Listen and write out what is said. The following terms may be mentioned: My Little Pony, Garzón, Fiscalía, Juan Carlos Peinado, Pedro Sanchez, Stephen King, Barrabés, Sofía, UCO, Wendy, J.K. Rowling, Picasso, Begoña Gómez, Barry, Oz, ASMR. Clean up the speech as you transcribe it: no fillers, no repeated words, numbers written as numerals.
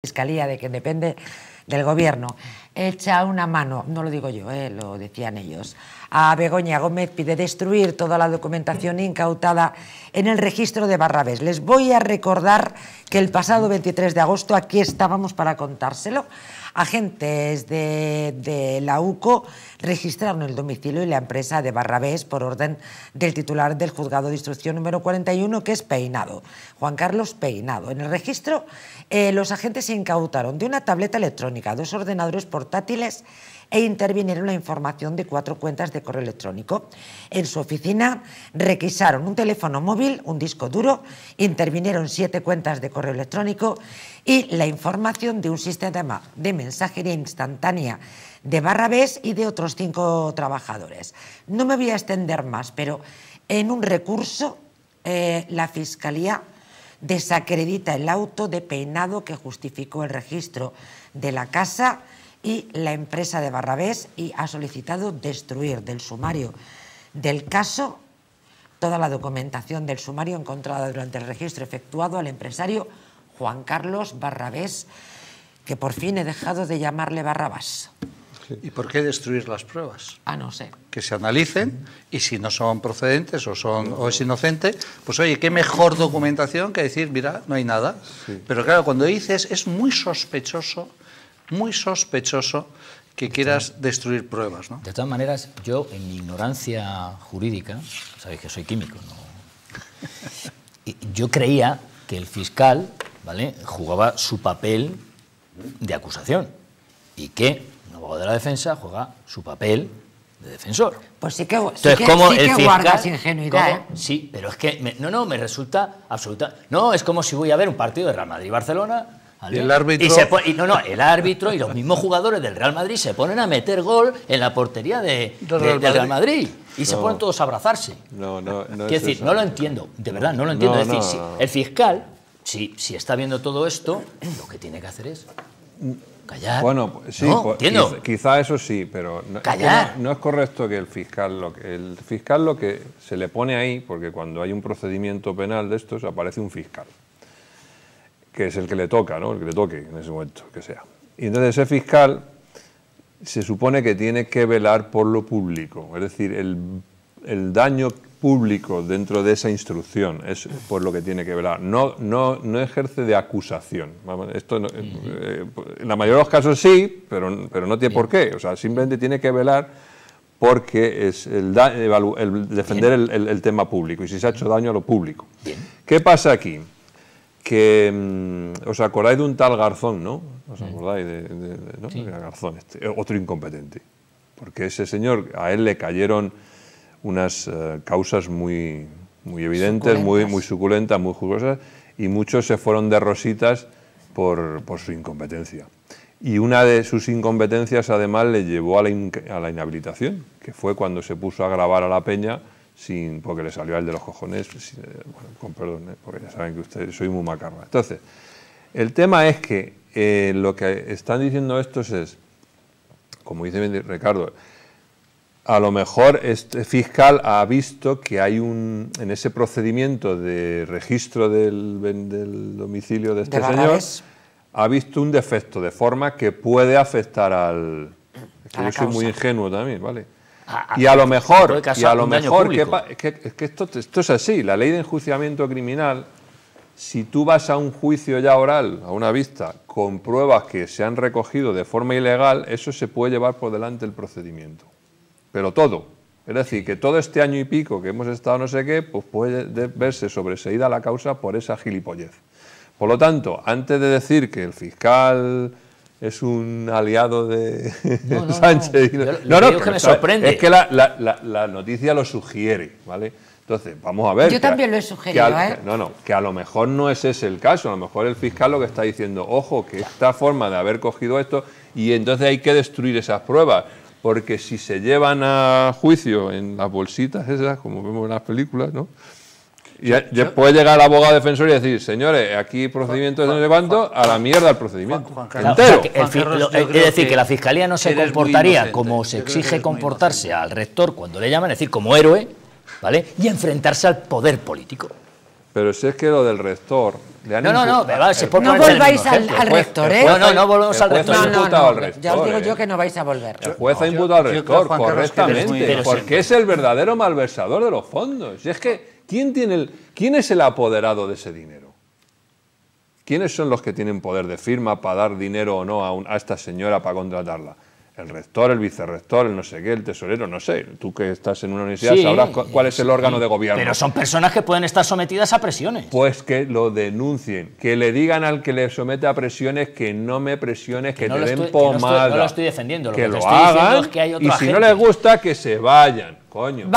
Fiscalía, de que depende del gobierno, echa una mano, no lo digo yo, lo decían ellos, a Begoña Gómez, pide destruir toda la documentación incautada en el registro de Barrabés. Les voy a recordar que el pasado 23 de agosto aquí estábamos para contárselo. Agentes de la UCO registraron el domicilio y la empresa de Barrabés por orden del titular del juzgado de instrucción número 41, que es Peinado, Juan Carlos Peinado. En el registro los agentes se incautaron de una tableta electrónica, dos ordenadores portátiles e intervinieron la información de 4 cuentas de correo electrónico. En su oficina requisaron un teléfono móvil, un disco duro, intervinieron 7 cuentas de correo electrónico y la información de un sistema de mensajería instantánea de Barrabés y de otros 5 trabajadores. No me voy a extender más, pero en un recurso la Fiscalía desacredita el auto de Peinado que justificó el registro de la casa y la empresa de Barrabés, y ha solicitado destruir del sumario del caso toda la documentación del sumario encontrada durante el registro efectuado al empresario Juan Carlos Barrabés, que por fin he dejado de llamarle Barrabás. ¿Y por qué destruir las pruebas? Ah, no sé. Que se analicen, y si no son procedentes o es inocente, pues oye, qué mejor documentación que decir, mira, no hay nada. Sí. Pero claro, cuando dices, es muy sospechoso que quieras destruir pruebas, ¿no? De todas maneras, yo en mi ignorancia jurídica, sabéis que soy químico, ¿no? Yo creía que el fiscal, ¿vale?, jugaba su papel de acusación y que un abogado de la defensa juega su papel de defensor. Pues sí que, entonces, sí que, como sí el que fiscal, guardas ingenuidad. ¿Cómo? Sí, pero es que me resulta absoluta. No, es como si voy a ver un partido de Real Madrid-Barcelona. ¿Vale? El árbitro. El árbitro y los mismos jugadores del Real Madrid se ponen a meter gol en la portería del Real Madrid y se ponen todos a abrazarse. No es decir, eso. No lo entiendo, de verdad, no lo entiendo. No, es decir, si el fiscal, si está viendo todo esto, lo que tiene que hacer es callar. Bueno, sí, no, quizá eso sí, pero no es correcto que el fiscal lo que se le pone ahí, porque cuando hay un procedimiento penal de estos aparece un fiscal, que es el que le toca, ¿no? El que le toque en ese momento, que sea. Y entonces ese fiscal se supone que tiene que velar por lo público, es decir, el daño público dentro de esa instrucción es por lo que tiene que velar. No ejerce de acusación. Esto no, en la mayoría de los casos sí, pero no tiene por qué. O sea, simplemente tiene que velar porque es el defender el tema público y si se ha hecho daño a lo público. Bien. ¿Qué pasa aquí? Que os acordáis de un tal Garzón, ¿no? ¿Os acordáis de ¿no? Sí. Garzón, otro incompetente? Porque ese señor, a él le cayeron unas causas muy evidentes, muy suculentas, muy jugosas, y muchos se fueron de rositas por su incompetencia. Y una de sus incompetencias además le llevó a la inhabilitación, que fue cuando se puso a grabar a la peña porque le salió al de los cojones, bueno, con perdón, porque ya saben que ustedes soy muy macarra. Entonces, el tema es que lo que están diciendo estos es, como dice Ricardo, a lo mejor este fiscal ha visto que hay en ese procedimiento de registro del domicilio de este señor, ha visto un defecto de forma que puede afectar al... Es que yo soy muy ingenuo también, ¿vale? Y a lo mejor, es que esto es así, la ley de enjuiciamiento criminal, si tú vas a un juicio ya oral, a una vista, con pruebas que se han recogido de forma ilegal, eso se puede llevar por delante el procedimiento. Pero todo, es decir, que todo este año y pico que hemos estado no sé qué, pues puede verse sobreseída la causa por esa gilipollez. Por lo tanto, antes de decir que el fiscal es un aliado de Sánchez. No, es que la noticia lo sugiere, ¿vale? Entonces, vamos a ver. Yo también lo he sugerido, que a lo mejor no es ese el caso, a lo mejor el fiscal lo que está diciendo, ojo, que esta forma de haber cogido esto, y entonces hay que destruir esas pruebas, porque si se llevan a juicio en las bolsitas esas, como vemos en las películas, ¿no? Y puede llegar el abogado defensor y decir, señores, aquí procedimientos no llevando a la mierda el procedimiento. Es decir, que la Fiscalía no se comportaría como se exige comportarse al rector cuando le llaman, es decir, como héroe, ¿vale? Y enfrentarse al poder político. Pero si es que lo del rector... No volváis al rector, ¿eh? No volvemos al rector. Ya os digo yo que no vais a volver. El juez ha imputado al rector, correctamente, porque es el verdadero malversador de los fondos. Y es que, ¿quién es el apoderado de ese dinero? ¿Quiénes son los que tienen poder de firma para dar dinero o no a esta señora para contratarla? El rector, el vicerrector, el no sé qué, el tesorero, no sé. Tú que estás en una universidad sabrás cuál es el órgano de gobierno. Pero son personas que pueden estar sometidas a presiones. Pues que lo denuncien, que le digan al que le somete a presiones que no me presiones, que no te den pomada. No lo estoy defendiendo, lo que te estoy diciendo es que hay otro agente. Y si no les gusta, que se vayan, coño.